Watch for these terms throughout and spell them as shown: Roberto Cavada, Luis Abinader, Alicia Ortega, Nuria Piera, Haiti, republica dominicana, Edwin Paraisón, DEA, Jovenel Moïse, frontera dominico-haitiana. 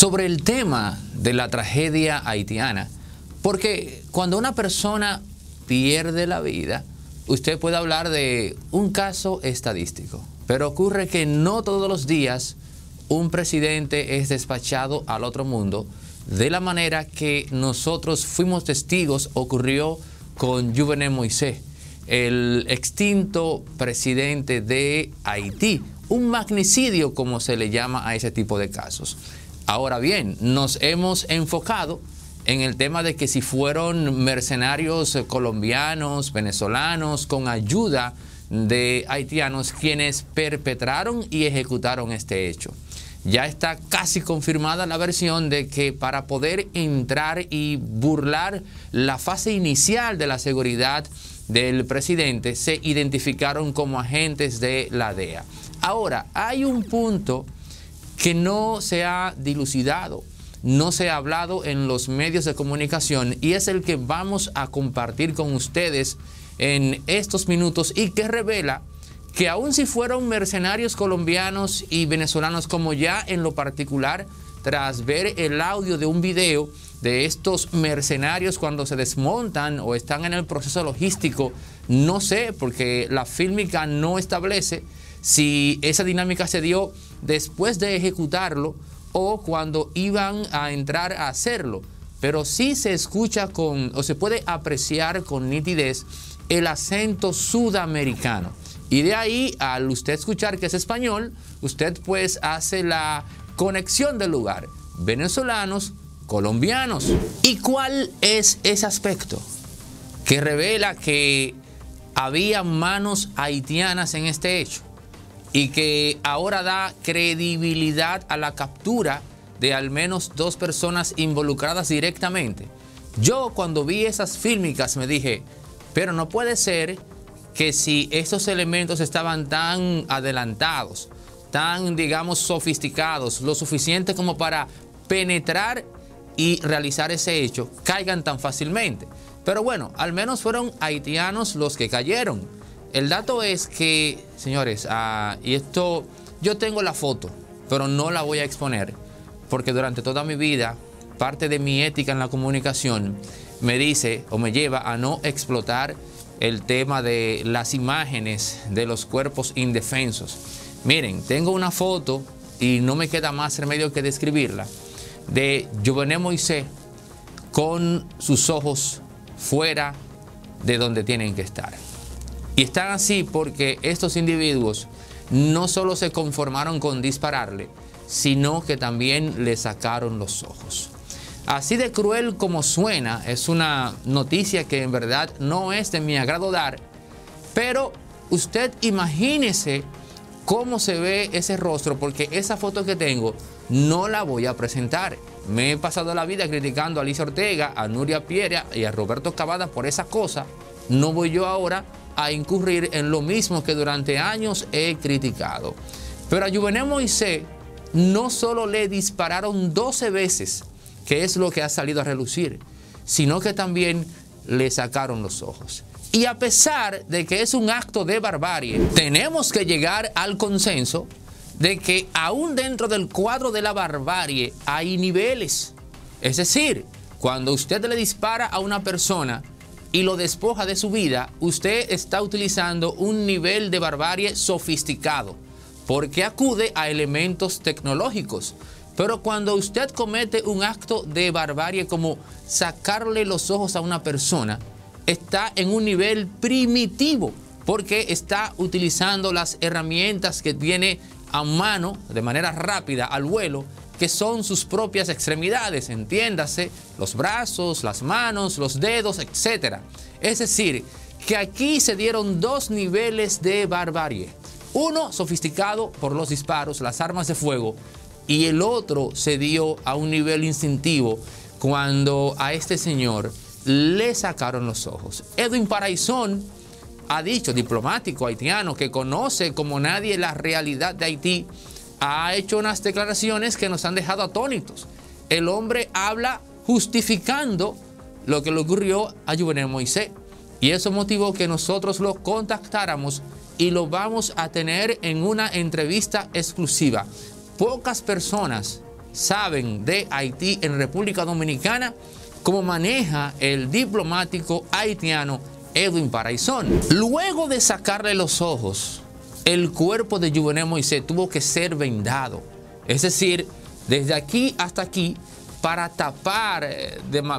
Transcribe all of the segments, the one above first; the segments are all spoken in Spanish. sobre el tema de la tragedia haitiana, porque cuando una persona pierde la vida, usted puede hablar de un caso estadístico, pero ocurre que no todos los días un presidente es despachado al otro mundo de la manera que nosotros fuimos testigos ocurrió con Jovenel Moïse, el extinto presidente de Haití, un magnicidio como se le llama a ese tipo de casos. Ahora bien, nos hemos enfocado en el tema de que si fueron mercenarios colombianos, venezolanos, con ayuda de haitianos quienes perpetraron y ejecutaron este hecho. Ya está casi confirmada la versión de que para poder entrar y burlar la fase inicial de la seguridad del presidente, se identificaron como agentes de la DEA. Ahora, hay un punto que no se ha dilucidado, no se ha hablado en los medios de comunicación y es el que vamos a compartir con ustedes en estos minutos y que revela que aun si fueron mercenarios colombianos y venezolanos, como ya en lo particular, tras ver el audio de un video de estos mercenarios cuando se desmontan o están en el proceso logístico, no sé, porque la fílmica no establece si esa dinámica se dio después de ejecutarlo o cuando iban a entrar a hacerlo. Pero sí se escucha con, o se puede apreciar con nitidez, el acento sudamericano. Y de ahí, al usted escuchar que es español, usted pues hace la conexión del lugar. Venezolanos, colombianos. ¿Y cuál es ese aspecto que revela que había manos haitianas en este hecho y que ahora da credibilidad a la captura de al menos dos personas involucradas directamente? Yo cuando vi esas fílmicas me dije, pero no puede ser que si estos elementos estaban tan adelantados, tan, digamos, sofisticados, lo suficiente como para penetrar y realizar ese hecho, caigan tan fácilmente. Pero bueno, al menos fueron haitianos los que cayeron. El dato es que, señores, y esto, yo tengo la foto, pero no la voy a exponer, porque durante toda mi vida, parte de mi ética en la comunicación me dice o me lleva a no explotar el tema de las imágenes de los cuerpos indefensos. Miren, tengo una foto y no me queda más remedio que describirla, de Jovenel Moïse con sus ojos fuera de donde tienen que estar. Y están así porque estos individuos no solo se conformaron con dispararle, sino que también le sacaron los ojos. Así de cruel como suena, es una noticia que en verdad no es de mi agrado dar, pero usted imagínese cómo se ve ese rostro, porque esa foto que tengo no la voy a presentar. Me he pasado la vida criticando a Alicia Ortega, a Nuria Piera y a Roberto Cavada por esa cosa. No voy yo ahora a incurrir en lo mismo que durante años he criticado. Pero a Jovenel Moïse no solo le dispararon 12 veces, que es lo que ha salido a relucir, sino que también le sacaron los ojos. Y a pesar de que es un acto de barbarie, tenemos que llegar al consenso de que aún dentro del cuadro de la barbarie hay niveles. Es decir, cuando usted le dispara a una persona y lo despoja de su vida, usted está utilizando un nivel de barbarie sofisticado, porque acude a elementos tecnológicos. Pero cuando usted comete un acto de barbarie como sacarle los ojos a una persona, está en un nivel primitivo, porque está utilizando las herramientas que tiene a mano de manera rápida al vuelo, que son sus propias extremidades, entiéndase, los brazos, las manos, los dedos, etc. Es decir, que aquí se dieron dos niveles de barbarie. Uno sofisticado por los disparos, las armas de fuego, y el otro se dio a un nivel instintivo cuando a este señor le sacaron los ojos. Edwin Paraisón ha dicho, diplomático haitiano que conoce como nadie la realidad de Haití, ha hecho unas declaraciones que nos han dejado atónitos. El hombre habla justificando lo que le ocurrió a Jovenel Moïse y eso motivó que nosotros lo contactáramos y lo vamos a tener en una entrevista exclusiva. Pocas personas saben de Haití en República Dominicana, como maneja el diplomático haitiano Edwin Paraisón. Luego de sacarle los ojos, el cuerpo de Jovenel Moïse tuvo que ser vendado. Es decir, desde aquí hasta aquí, para tapar,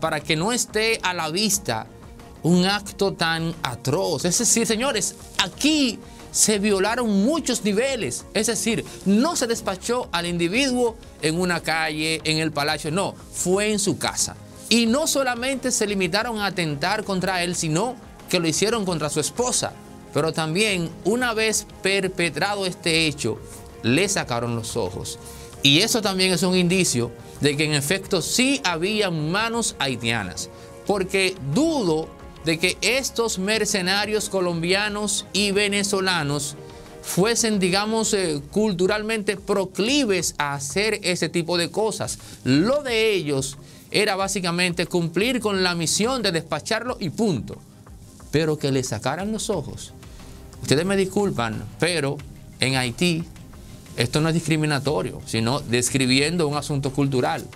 para que no esté a la vista un acto tan atroz. Es decir, señores, aquí se violaron muchos niveles. Es decir, no se despachó al individuo en una calle, en el palacio, no, fue en su casa. Y no solamente se limitaron a atentar contra él, sino que lo hicieron contra su esposa. Pero también, una vez perpetrado este hecho, le sacaron los ojos. Y eso también es un indicio de que en efecto sí había manos haitianas. Porque dudo de que estos mercenarios colombianos y venezolanos fuesen, digamos, culturalmente proclives a hacer ese tipo de cosas. Lo de ellos era básicamente cumplir con la misión de despacharlo y punto. Pero que le sacaran los ojos. Ustedes me disculpan, pero en Haití esto no es discriminatorio, sino describiendo un asunto cultural.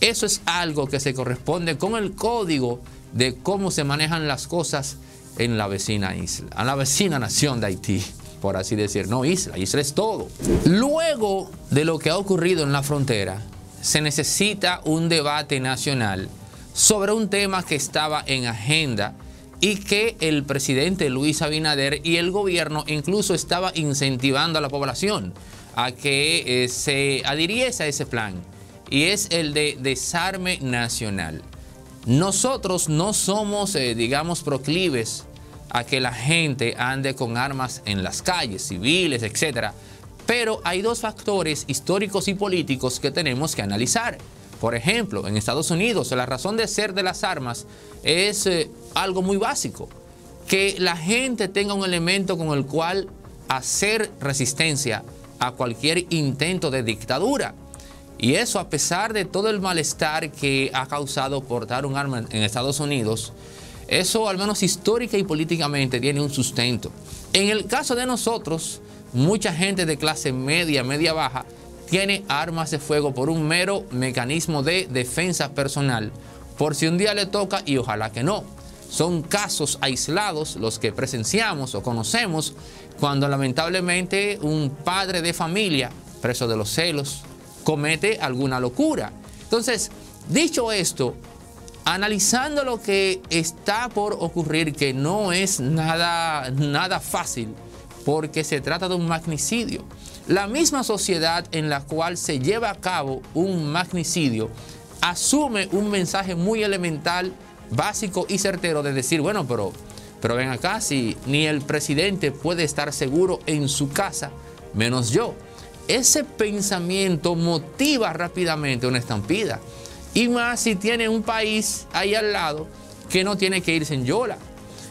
Eso es algo que se corresponde con el código de cómo se manejan las cosas en la vecina isla, en la vecina nación de Haití, por así decir. No isla, isla es todo. Luego de lo que ha ocurrido en la frontera, se necesita un debate nacional sobre un tema que estaba en agenda y que el presidente Luis Abinader y el gobierno incluso estaba incentivando a la población a que se adhiriese a ese plan, y es el de desarme nacional. Nosotros no somos, digamos, proclives a que la gente ande con armas en las calles, civiles, etc. Pero hay dos factores históricos y políticos que tenemos que analizar. Por ejemplo, en Estados Unidos, la razón de ser de las armas es algo muy básico: que la gente tenga un elemento con el cual hacer resistencia a cualquier intento de dictadura. Y eso, a pesar de todo el malestar que ha causado portar un arma en Estados Unidos, eso al menos histórica y políticamente tiene un sustento. En el caso de nosotros, mucha gente de clase media, media baja, tiene armas de fuego por un mero mecanismo de defensa personal, por si un día le toca y ojalá que no. Son casos aislados los que presenciamos o conocemos cuando lamentablemente un padre de familia, preso de los celos, comete alguna locura. Entonces, dicho esto, analizando lo que está por ocurrir, que no es nada fácil, porque se trata de un magnicidio. La misma sociedad en la cual se lleva a cabo un magnicidio asume un mensaje muy elemental, básico y certero de decir, bueno, pero ven acá, si ni el presidente puede estar seguro en su casa, menos yo. Ese pensamiento motiva rápidamente una estampida. Y más si tiene un país ahí al lado que no tiene que irse en yola,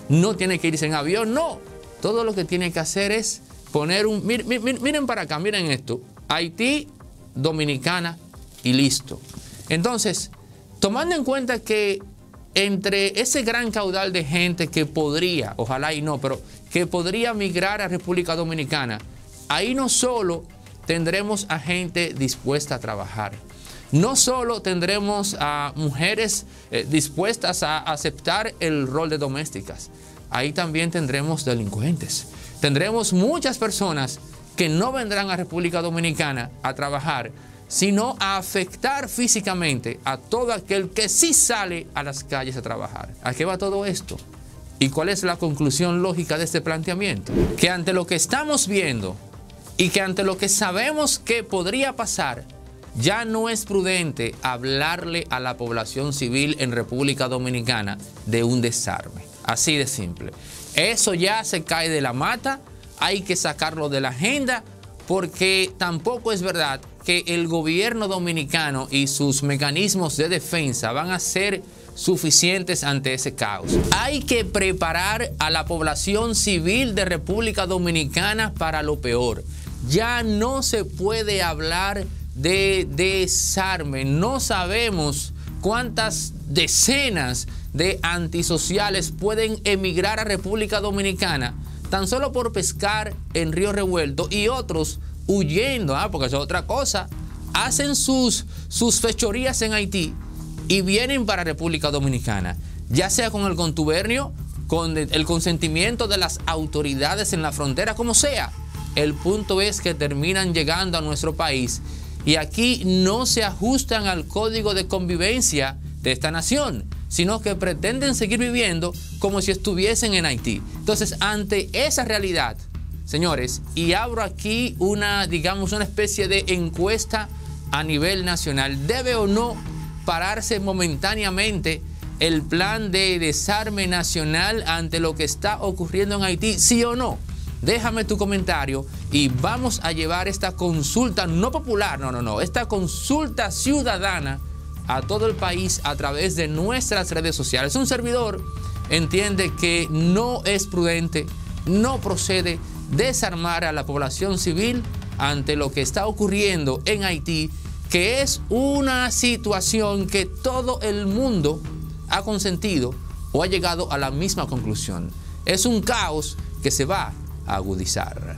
no tiene que irse en avión, no. Todo lo que tiene que hacer es poner un... Miren para acá, miren esto. Haití, Dominicana y listo. Entonces, tomando en cuenta que entre ese gran caudal de gente que podría, ojalá y no, pero que podría migrar a República Dominicana, ahí no solo tendremos a gente dispuesta a trabajar, no solo tendremos a mujeres dispuestas a aceptar el rol de domésticas, ahí también tendremos delincuentes. Tendremos muchas personas que no vendrán a República Dominicana a trabajar, sino a afectar físicamente a todo aquel que sí sale a las calles a trabajar. ¿A qué va todo esto? ¿Y cuál es la conclusión lógica de este planteamiento? Que ante lo que estamos viendo y que ante lo que sabemos que podría pasar, ya no es prudente hablarle a la población civil en República Dominicana de un desarme. Así de simple. Eso ya se cae de la mata, hay que sacarlo de la agenda, porque tampoco es verdad que el gobierno dominicano y sus mecanismos de defensa van a ser suficientes ante ese caos. Hay que preparar a la población civil de República Dominicana para lo peor. Ya no se puede hablar de desarme. No sabemos cuántas decenas de antisociales pueden emigrar a República Dominicana tan solo por pescar en Río Revuelto, y otros huyendo, porque eso es otra cosa, hacen sus fechorías en Haití y vienen para República Dominicana, ya sea con el contubernio, con el consentimiento de las autoridades en la frontera, como sea. El punto es que terminan llegando a nuestro país y aquí no se ajustan al código de convivencia de esta nación, sino que pretenden seguir viviendo como si estuviesen en Haití. Entonces, ante esa realidad, señores, y abro aquí una, digamos, una especie de encuesta a nivel nacional. ¿Debe o no pararse momentáneamente el plan de desarme nacional ante lo que está ocurriendo en Haití? ¿Sí o no? Déjame tu comentario y vamos a llevar esta consulta no popular, no, esta consulta ciudadana a todo el país a través de nuestras redes sociales. Un servidor entiende que no es prudente, no procede desarmar a la población civil ante lo que está ocurriendo en Haití, que es una situación que todo el mundo ha consentido o ha llegado a la misma conclusión. Es un caos que se va a agudizar.